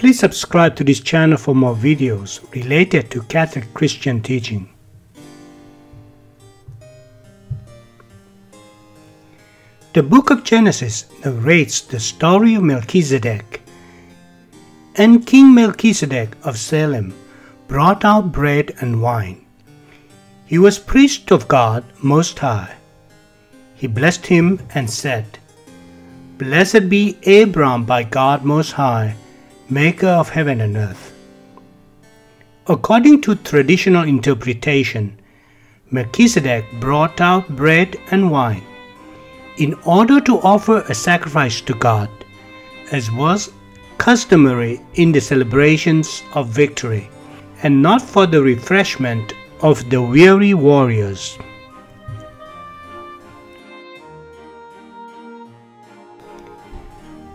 Please subscribe to this channel for more videos related to Catholic Christian teaching. The book of Genesis narrates the story of Melchizedek. And King Melchizedek of Salem brought out bread and wine. He was priest of God Most High. He blessed him and said, "Blessed be Abram by God Most High, maker of heaven and earth." According to traditional interpretation, Melchizedek brought out bread and wine in order to offer a sacrifice to God, as was customary in the celebrations of victory, and not for the refreshment of the weary warriors.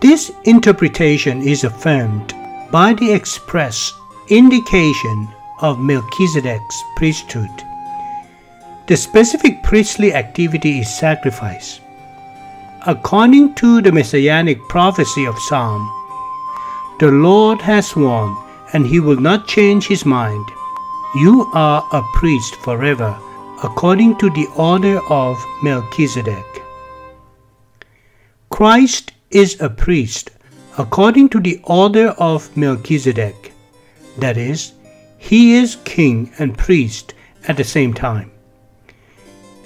This interpretation is affirmed by the express indication of Melchizedek's priesthood. The specific priestly activity is sacrifice. According to the Messianic prophecy of Psalm, "The Lord has sworn, and he will not change his mind. You are a priest forever, according to the order of Melchizedek." Christ is a priest according to the order of Melchizedek. That is, he is king and priest at the same time.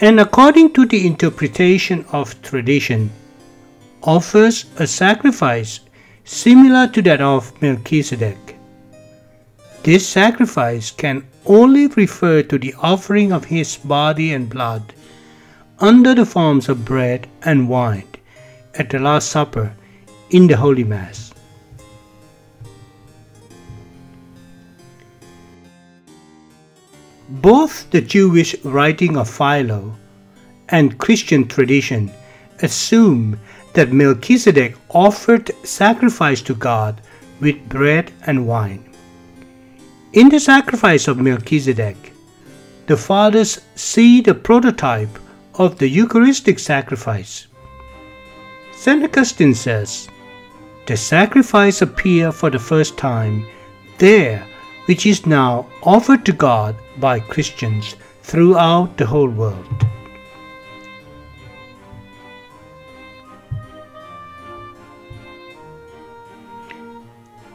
And according to the interpretation of tradition, offers a sacrifice similar to that of Melchizedek. This sacrifice can only refer to the offering of his body and blood under the forms of bread and wine at the Last Supper in the Holy Mass. Both the Jewish writing of Philo and Christian tradition assume that Melchizedek offered sacrifice to God with bread and wine. In the sacrifice of Melchizedek, the Fathers see the prototype of the Eucharistic sacrifice. St. Augustine says, "The sacrifice appeared for the first time there, which is now offered to God by Christians throughout the whole world."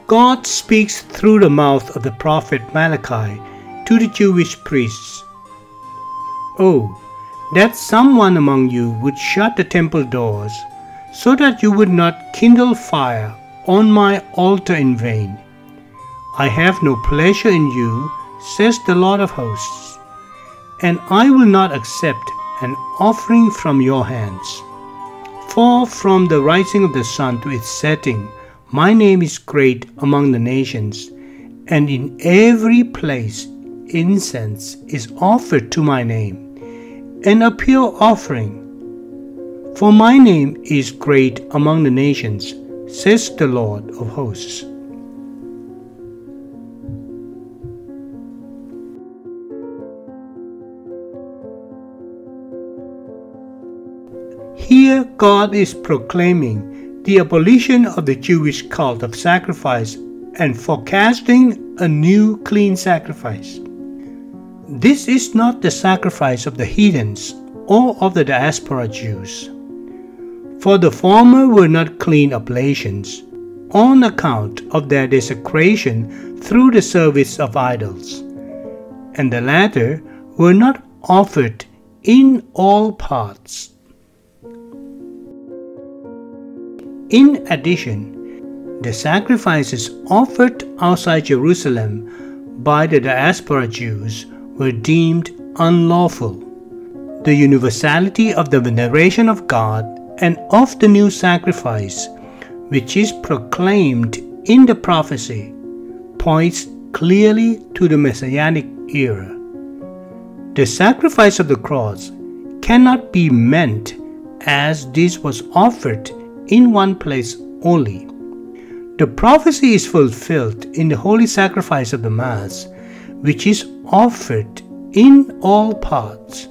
God speaks through the mouth of the prophet Malachi to the Jewish priests. "Oh, that someone among you would shut the temple doors, so that you would not kindle fire on my altar in vain. I have no pleasure in you, says the Lord of hosts, and I will not accept an offering from your hands. For from the rising of the sun to its setting, my name is great among the nations, and in every place incense is offered to my name, and a pure offering. For my name is great among the nations, says the Lord of hosts." Here God is proclaiming the abolition of the Jewish cult of sacrifice and forecasting a new clean sacrifice. This is not the sacrifice of the heathens or of the diaspora Jews, for the former were not clean oblations on account of their desecration through the service of idols, and the latter were not offered in all parts. In addition, the sacrifices offered outside Jerusalem by the diaspora Jews were deemed unlawful. The universality of the veneration of God and of the new sacrifice, which is proclaimed in the prophecy, points clearly to the Messianic era. The sacrifice of the cross cannot be meant as this was offered in one place only. The prophecy is fulfilled in the holy sacrifice of the Mass, which is offered in all parts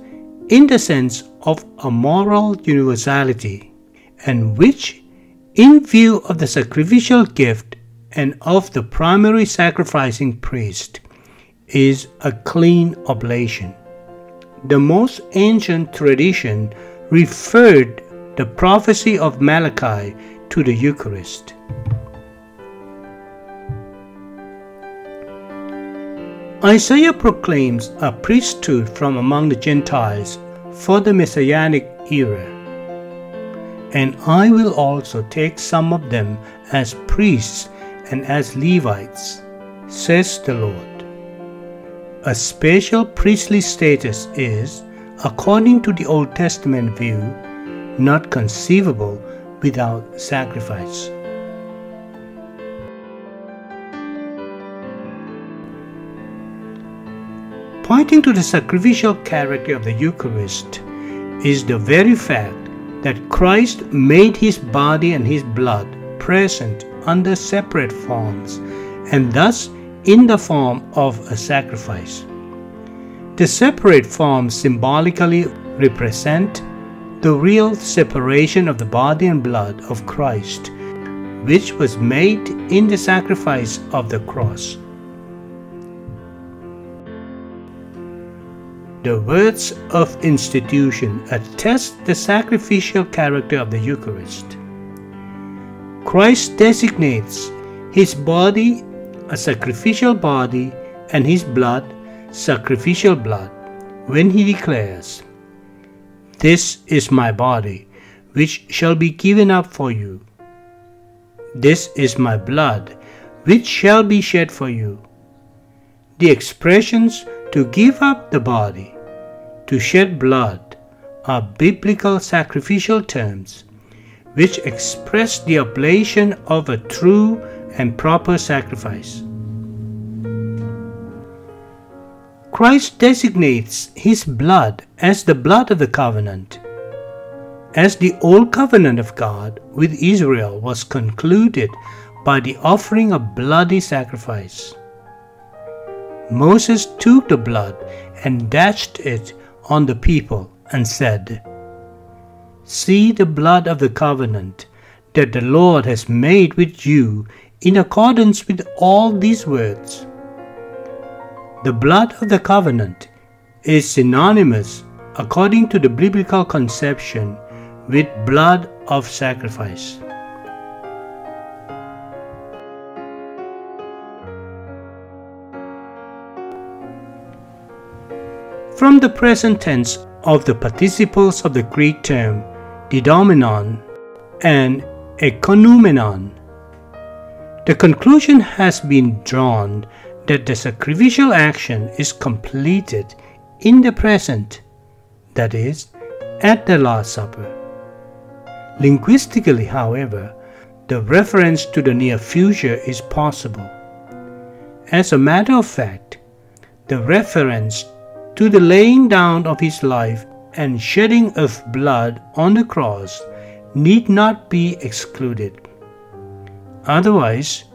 in the sense of a moral universality, and which, in view of the sacrificial gift and of the primary sacrificing priest is a clean oblation. The most ancient tradition referred the prophecy of Malachi to the Eucharist. Isaiah proclaims a priesthood from among the Gentiles for the Messianic era, and I will also take some of them as priests and as Levites, says the Lord. A special priestly status is, according to the Old Testament view, not conceivable without sacrifice. Pointing to the sacrificial character of the Eucharist is the very fact that Christ made his body and his blood present under separate forms, and thus in the form of a sacrifice. The separate forms symbolically represent the real separation of the body and blood of Christ, which was made in the sacrifice of the cross. The words of institution attest the sacrificial character of the Eucharist. Christ designates his body a sacrificial body and his blood sacrificial blood when he declares, "This is my body, which shall be given up for you. This is my blood, which shall be shed for you." The expressions to give up the body, to shed blood, are biblical sacrificial terms which express the oblation of a true and proper sacrifice. Christ designates his blood as the blood of the covenant. As the old covenant of God with Israel was concluded by the offering of bloody sacrifice, Moses took the blood and dashed it on the people and said, "See the blood of the covenant that the Lord has made with you in accordance with all these words." The blood of the covenant is synonymous, according to the biblical conception, with blood of sacrifice. From the present tense of the participles of the Greek term didomenon and ekonumenon, the conclusion has been drawn that the sacrificial action is completed in the present, that is, at the Last Supper. Linguistically, however, the reference to the near future is possible. As a matter of fact, the reference to the laying down of his life and shedding of blood on the cross need not be excluded. Otherwise,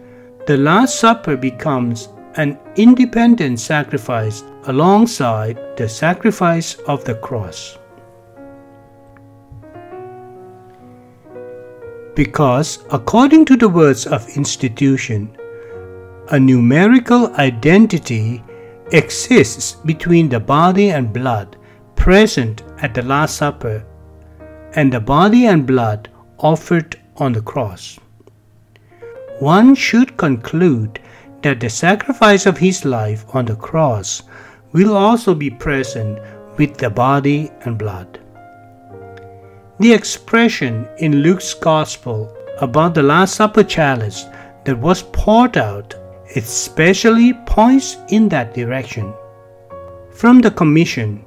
the Last Supper becomes an independent sacrifice alongside the sacrifice of the cross. Because, according to the words of institution, a numerical identity exists between the body and blood present at the Last Supper and the body and blood offered on the cross. One should conclude that the sacrifice of his life on the cross will also be present with the body and blood. The expression in Luke's Gospel about the Last Supper chalice that was poured out especially points in that direction. From the commission,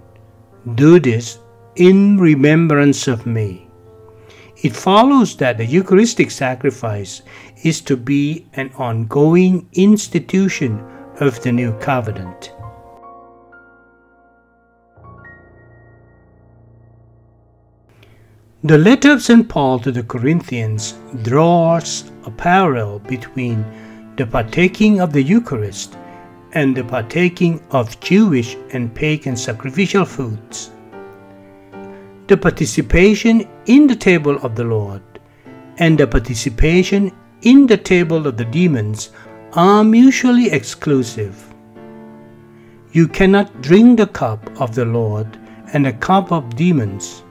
"Do this in remembrance of me," it follows that the Eucharistic sacrifice is to be an ongoing institution of the new covenant. The letter of St. Paul to the Corinthians draws a parallel between the partaking of the Eucharist and the partaking of Jewish and pagan sacrificial foods. The participation in the table of the Lord and the participation in the table of the demons are mutually exclusive. You cannot drink the cup of the Lord and the cup of demons.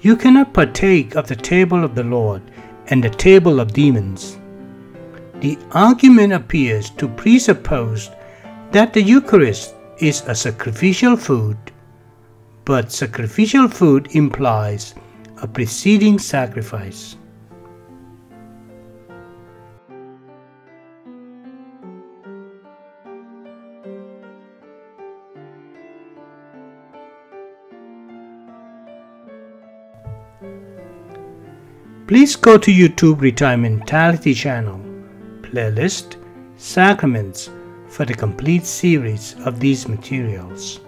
You cannot partake of the table of the Lord and the table of demons. The argument appears to presuppose that the Eucharist is a sacrificial food, but sacrificial food implies a preceding sacrifice. Please go to YouTube Retirementality channel, playlist, Sacraments for the complete series of these materials.